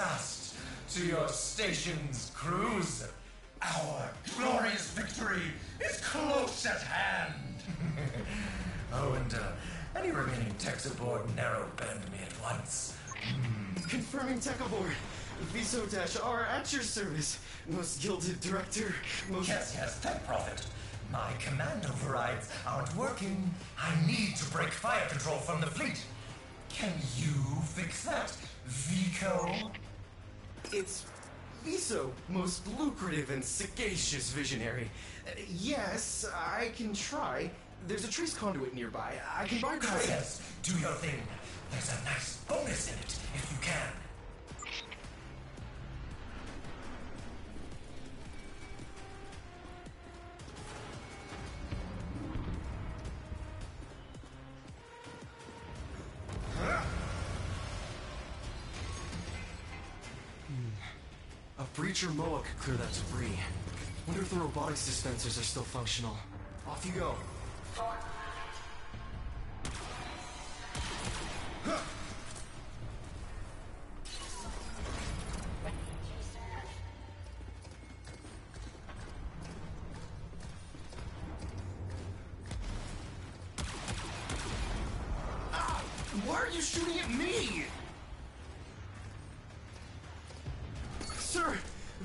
fast to your stations, crews. Our glorious victory is close at hand. Oh, and any remaining techs aboard narrow-band me at once. Confirming tech aboard. Veso-R at your service. Most gilded director, most... Yes, tech prophet. My command overrides aren't working. I need to break fire control from the fleet. Can you fix that, Vico? It's Veso, most lucrative and sagacious visionary. Yes, I can try. There's a trace conduit nearby. I can bypass it. Yes, do your thing. There's a nice bonus in it, if you can. A breacher Moa could clear that debris. Wonder if the robotics dispensers are still functional. Off you go. Why are you shooting at me? Sir,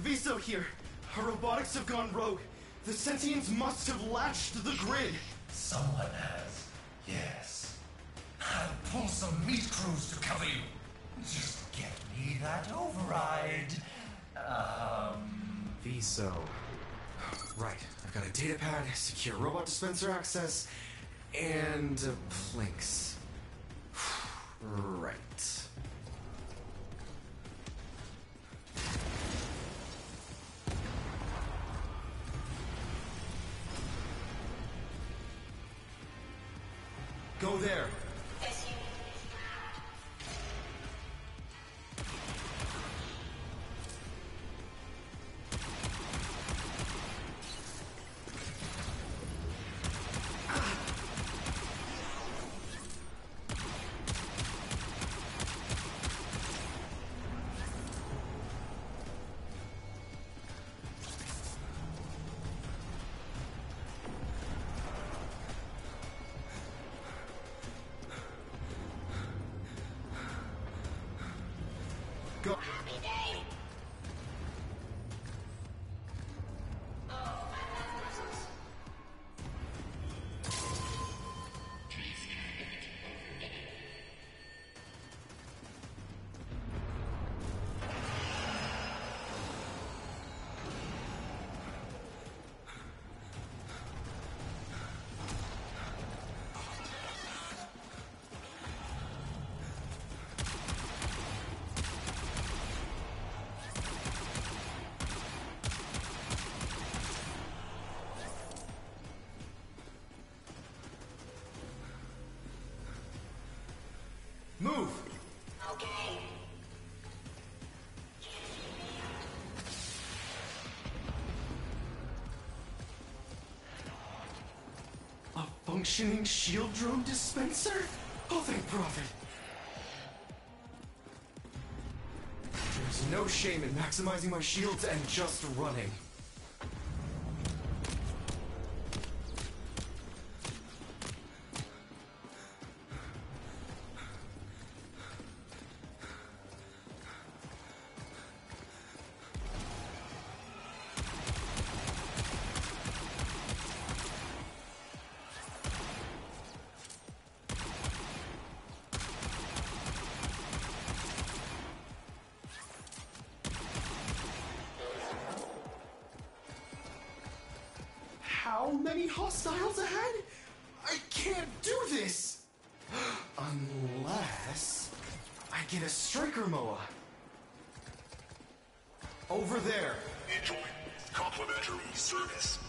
Veso here. Her robotics have gone rogue. The sentients must have latched the grid. Someone has, yes. I'll pull some meat crews to cover you. Just get me that override. Veso. Right, I've got a data pad, secure robot dispenser access, and Plinks. Right. Go there. Move! Okay. A functioning shield drone dispenser? Oh, thank Prophet! There's no shame in maximizing my shields and just running. How many hostiles ahead? I can't do this! Unless I get a striker Moa. Over there. Enjoy this complimentary service.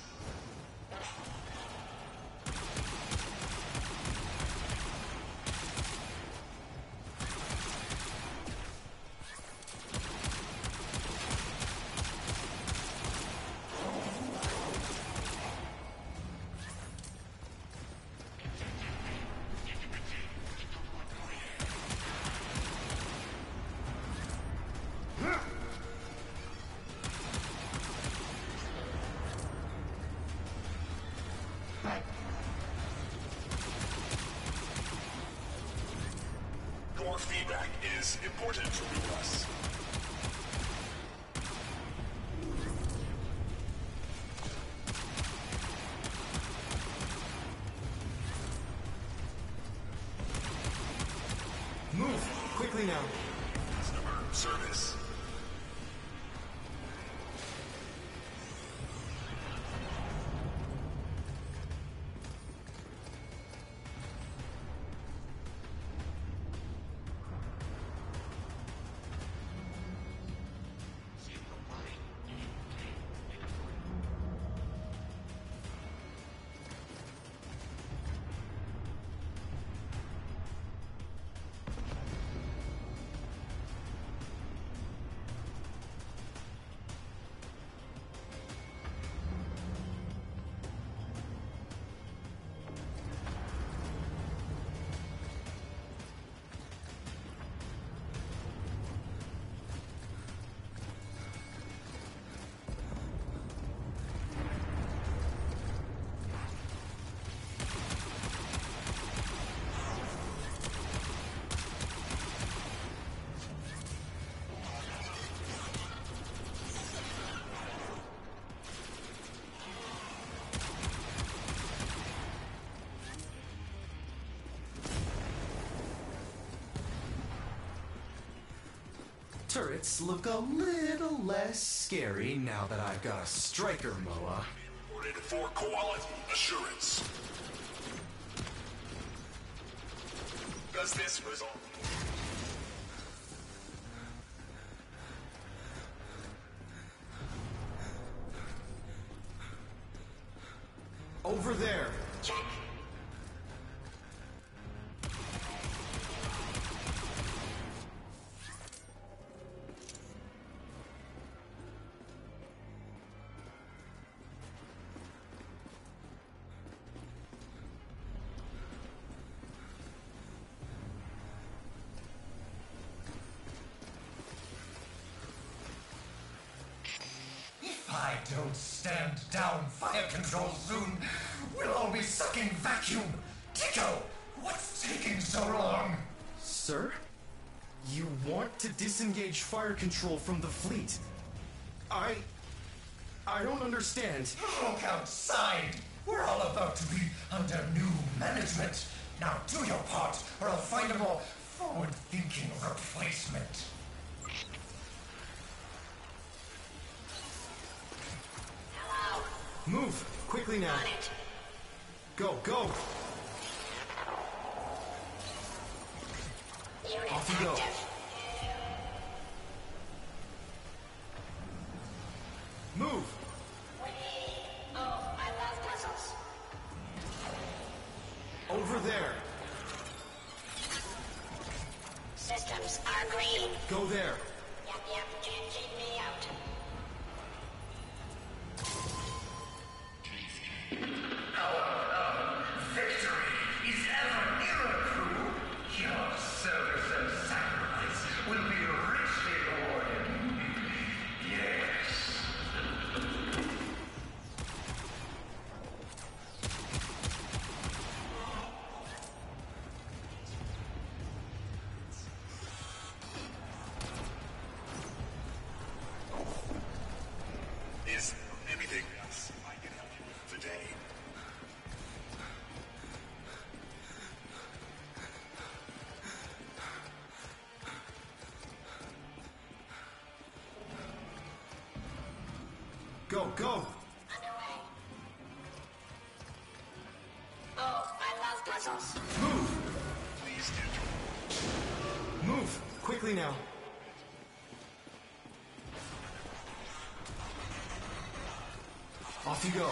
reported from us. Move quickly now. Summer service. Turrets look a little less scary now that I've got a striker, Moa. Ordered for quality assurance. Does this result? Over there. Check. I don't stand down, fire control soon. We'll all be sucking vacuum. Tico, what's taking so long? Sir, you want to disengage fire control from the fleet? I don't understand. Look outside. We're all about to be under new management. Now do your part, or I'll find a more forward-thinking replacement. Move quickly now. Go, go. Unit off you go. Move. Oh, I love puzzles. Over there. Systems are green. Go there. Yep, yep. Can't keep me out. Go, go! Underway. Oh, I love puzzles. Move! Please do. Move! Quickly now. Off you go.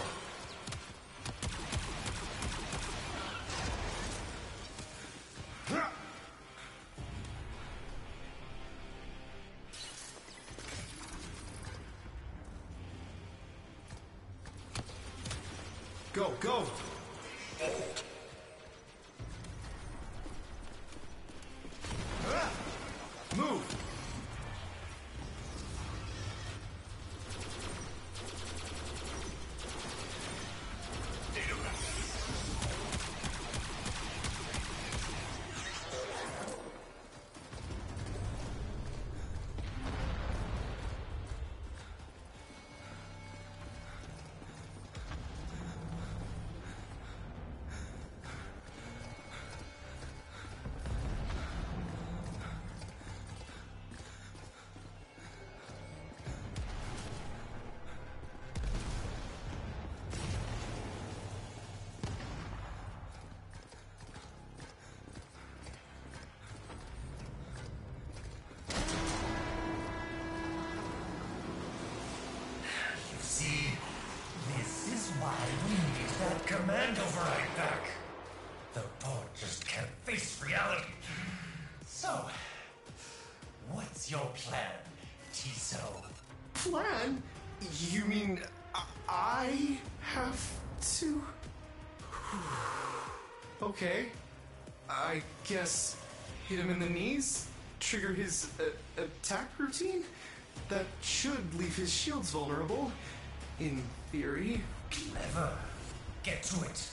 Go, go! Move! This is why we need that command override back. The board just can't face reality. So, what's your plan, Tiso? Plan? You mean I have to? Okay. I guess hit him in the knees, trigger his attack routine? That should leave his shields vulnerable, in theory. Clever. Get to it.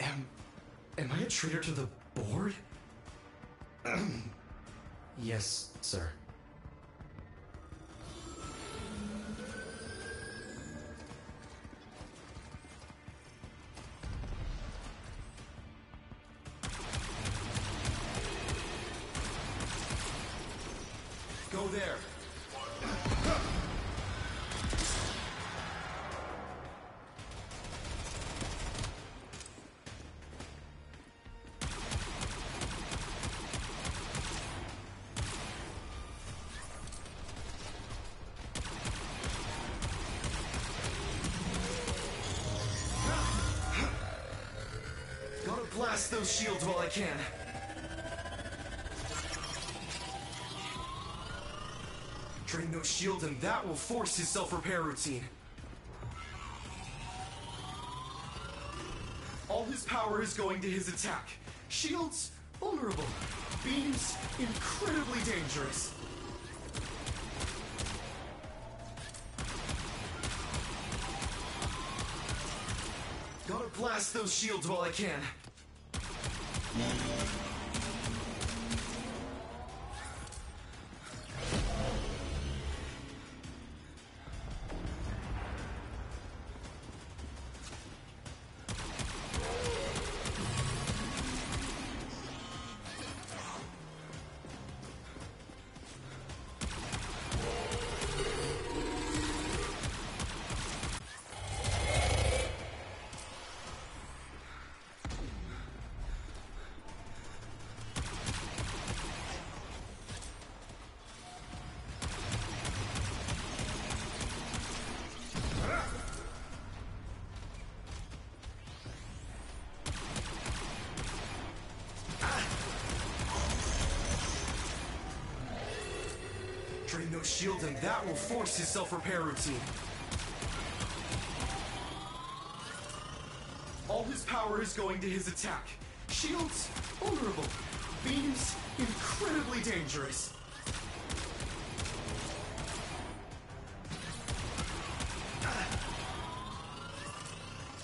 Am I a traitor to the board? Yes, sir. Go there. Blast those shields while I can. Drain those shields and that will force his self-repair routine. All his power is going to his attack. Shields, vulnerable. Beams, incredibly dangerous. Gotta blast those shields while I can. Drain those shields and that will force his self-repair routine. All his power is going to his attack. Shields, vulnerable. Beams, incredibly dangerous.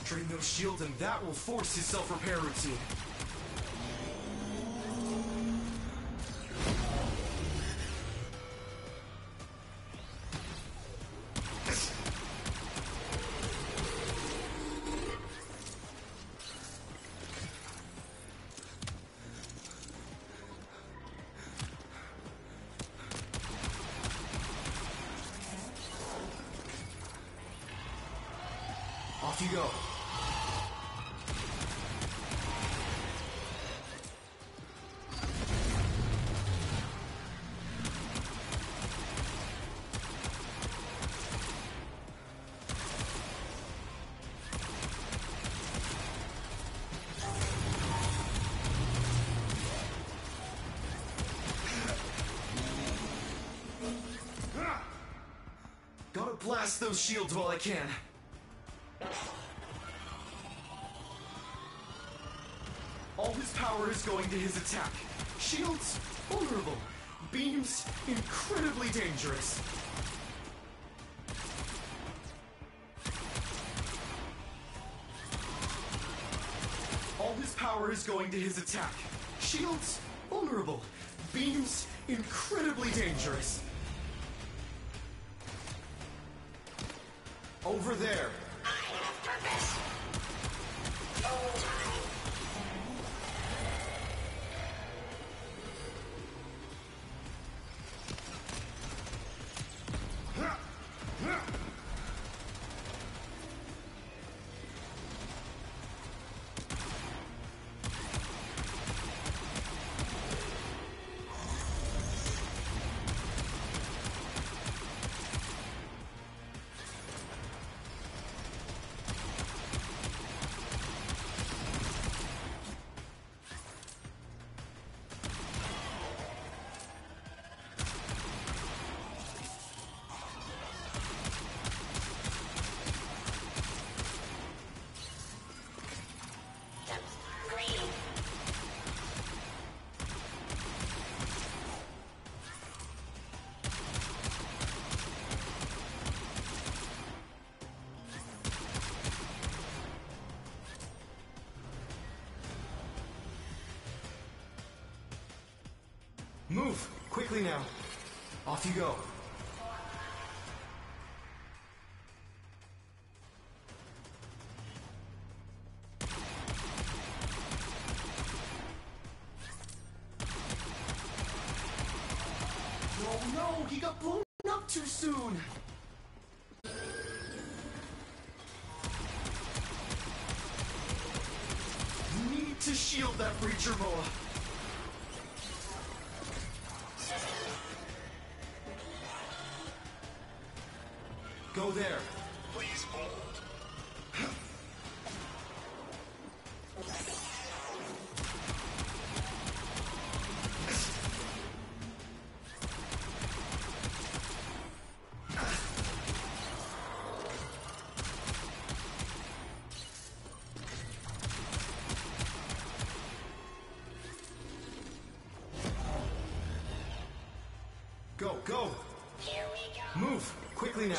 Drain those shields and that will force his self-repair routine. Off you go. Gotta blast those shields while I can. All his power is going to his attack. Shields, vulnerable. Beams, incredibly dangerous. All his power is going to his attack. Shields, vulnerable. Beams, incredibly dangerous. Over there. I have purpose. Oh. Quickly now. Off you go. No, he got blown up too soon. You need to shield that breacher, Moa. Go there. Please hold. Go, go! Here we go. Move! Quickly now!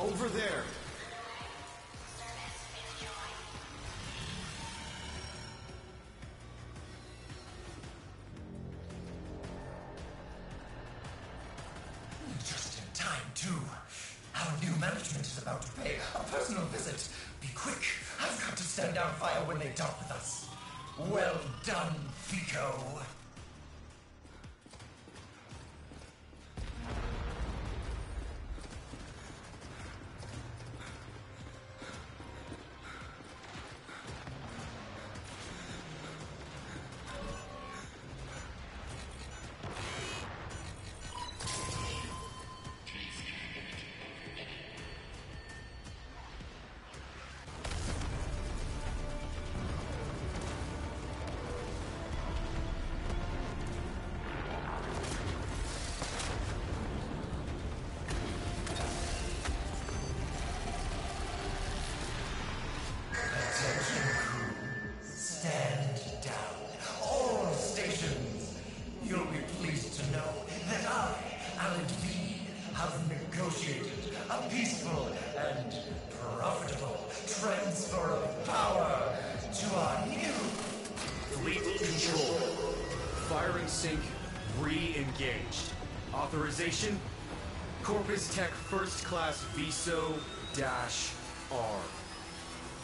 Over there! Just in time, too. Our new management is about to pay a personal visit. Be quick! I've got to send down fire when they talk with us. Well done, Tico! A peaceful and profitable transfer of power to our new fleet control. Firing sync re-engaged. Authorization? Corpus Tech First Class Veso-R.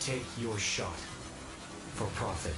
Take your shot for profit.